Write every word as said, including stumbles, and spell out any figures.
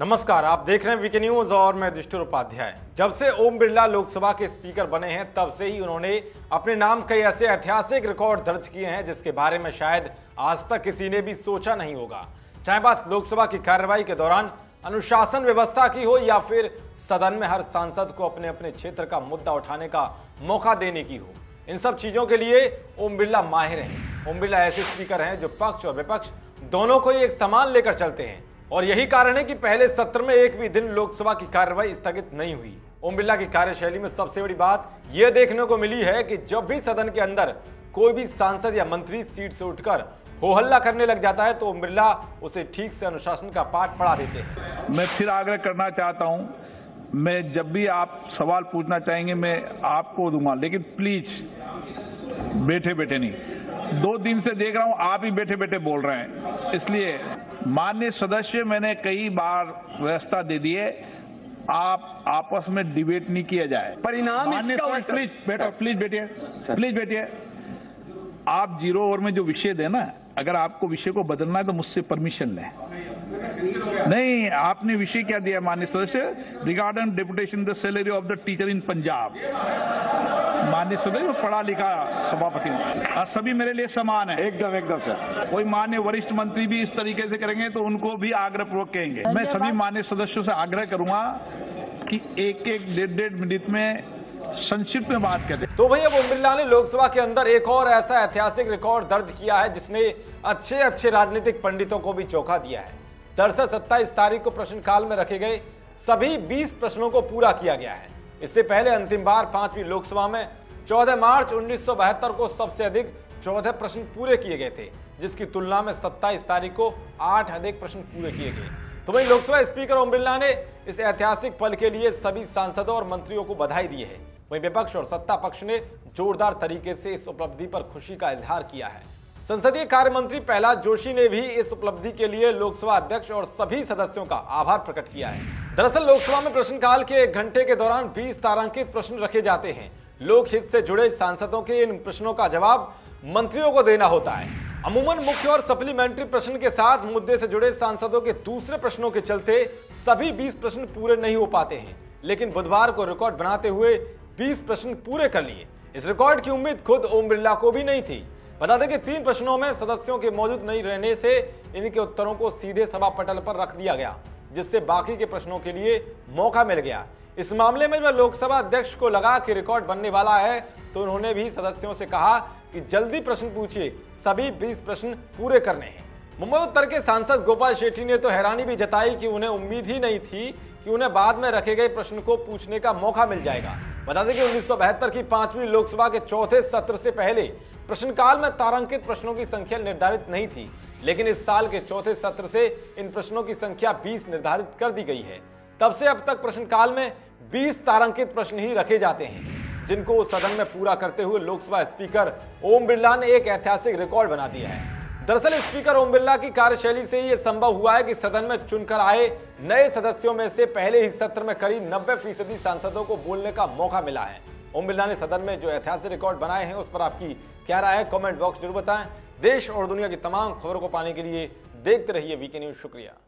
नमस्कार, आप देख रहे हैं वीके न्यूज और मैं दृष्टो उपाध्याय। जब से ओम बिरला लोकसभा के स्पीकर बने हैं तब से ही उन्होंने अपने नाम कई ऐसे ऐतिहासिक रिकॉर्ड दर्ज किए हैं जिसके बारे में शायद आज तक किसी ने भी सोचा नहीं होगा। चाहे बात लोकसभा की कार्यवाही के दौरान अनुशासन व्यवस्था की हो या फिर सदन में हर सांसद को अपने अपने क्षेत्र का मुद्दा उठाने का मौका देने की हो, इन सब चीजों के लिए ओम बिरला माहिर हैं। ओम बिरला ऐसे स्पीकर हैं जो पक्ष और विपक्ष दोनों को ही एक समान लेकर चलते हैं और यही कारण है कि पहले सत्र में एक भी दिन लोकसभा की कार्यवाही स्थगित नहीं हुई। ओम बिरला की कार्यशैली में सबसे बड़ी बात यह देखने को मिली है कि जब भी सदन के अंदर कोई भी सांसद या मंत्री सीट से उठकर हो हल्ला करने लग जाता है तो ओम बिरला उसे ठीक से अनुशासन का पाठ पढ़ा देते हैं। मैं फिर आग्रह करना चाहता हूँ, मैं जब भी आप सवाल पूछना चाहेंगे मैं आपको दूंगा, लेकिन प्लीज बैठे बैठे नहीं। दो दिन से देख रहा हूँ आप ही बैठे बैठे बोल रहे हैं, इसलिए माननीय सदस्य मैंने कई बार व्यवस्था दे दी है, आप आपस में डिबेट नहीं किया जाए। परिणाम प्लीज बैठो, प्लीज बैठिए, प्लीज बैठिए। आप जीरो ओवर में जो विषय देना, अगर आपको विषय को बदलना है तो मुझसे परमिशन लें। नहीं, आपने विषय क्या दिया माननीय सदस्य? Regarding deputation the salary of the teacher in Punjab. माननीय सदस्य पढ़ा लिखा सभापति, सभी मेरे लिए समान है। एकदम एकदम सर। कोई माननीय वरिष्ठ मंत्री भी इस तरीके से करेंगे तो उनको भी आग्रहपूर्वक कहेंगे। मैं सभी माननीय सदस्यों से आग्रह करूंगा कि एक एक डेढ़ डेढ़ मिनट में संक्षिप्त में बात करते। तो भैया ओम बिरला ने लोकसभा के अंदर एक और ऐसा ऐतिहासिक रिकॉर्ड दर्ज किया है जिसने अच्छे अच्छे राजनीतिक पंडितों को भी चौंका दिया है। दरअसल सत्ताईस तारीख को प्रश्नकाल में रखे गए सभी बीस प्रश्नों को पूरा किया गया है। इससे पहले अंतिम बार पांचवी लोकसभा में चौदह मार्च उन्नीस सौ बहत्तर को सबसे अधिक चौदह प्रश्न पूरे किए गए थे, जिसकी तुलना में सत्ताईस तारीख को आठ अधिक प्रश्न पूरे किए गए। तो वही लोकसभा स्पीकर ओम बिरला ने इस ऐतिहासिक पल के लिए सभी सांसदों और मंत्रियों को बधाई दी है। वहीं विपक्ष और सत्ता पक्ष ने जोरदार तरीके से इस उपलब्धि पर खुशी का इजहार किया है। संसदीय कार्य मंत्री प्रहलाद जोशी ने भी इस उपलब्धि के लिए लोकसभा अध्यक्ष और सभी सदस्यों का आभार प्रकट किया है। दरअसल लोकसभा में प्रश्नकाल के एक घंटे के दौरान बीस तारांकित प्रश्न रखे जाते हैं। लोकहित से जुड़े सांसदों के इन प्रश्नों का जवाब मंत्रियों को देना होता है। अमूमन मुख्य और सप्लीमेंट्री प्रश्न के साथ मुद्दे से जुड़े सांसदों के दूसरे प्रश्नों के चलते सभी बीस प्रश्न पूरे नहीं हो पाते हैं, लेकिन बुधवार को रिकॉर्ड बनाते हुए बीस प्रश्न पूरे कर लिए। इस रिकॉर्ड की उम्मीद खुद ओम बिरला को भी नहीं थी। बता दें कि तीन प्रश्नों में सदस्यों के मौजूद नहीं रहने से इनके उत्तरों को सीधे सभा पटल पर रख दिया गया, जिससे बाकी के प्रश्नों के लिए मौका मिल गया। इस मामले में जब लोकसभा अध्यक्ष को लगा कि रिकॉर्ड बनने वाला है तो उन्होंने भी सदस्यों से कहा कि जल्दी प्रश्न पूछिए, सभी बीस प्रश्न पूरे करने हैं। मुंबई उत्तर के सांसद गोपाल शेट्टी ने तो हैरानी भी जताई कि उन्हें उम्मीद ही नहीं थी कि उन्हें बाद में रखे गए प्रश्न को पूछने का मौका मिल जाएगा। बता दें कि उन्नीस सौ बहत्तर की पांचवी लोकसभा के चौथे सत्र से पहले प्रश्नकाल में तारांकित प्रश्नों की संख्या निर्धारित नहीं थी, लेकिन इस साल के चौथे सत्र से इन प्रश्नों की संख्या बीस निर्धारित कर दी गई है। तब से अब तक प्रश्नकाल में बीस तारांकित प्रश्न ही रखे जाते हैं, जिनको सदन में पूरा करते हुए लोकसभा स्पीकर ओम बिरला ने एक ऐतिहासिक रिकॉर्ड बना दिया है। दरअसल स्पीकर ओम बिरला की कार्यशैली से यह संभव हुआ है कि सदन में चुनकर आए नए सदस्यों में से पहले ही सत्र में करीब नब्बे फीसदी सांसदों को बोलने का मौका मिला है। ओम बिरला ने सदन में जो ऐतिहासिक रिकॉर्ड बनाए हैं उस पर आपकी क्या राय है, कमेंट बॉक्स जरूर बताएं। देश और दुनिया की तमाम खबरों को पाने के लिए देखते रहिए वीके न्यूज। शुक्रिया।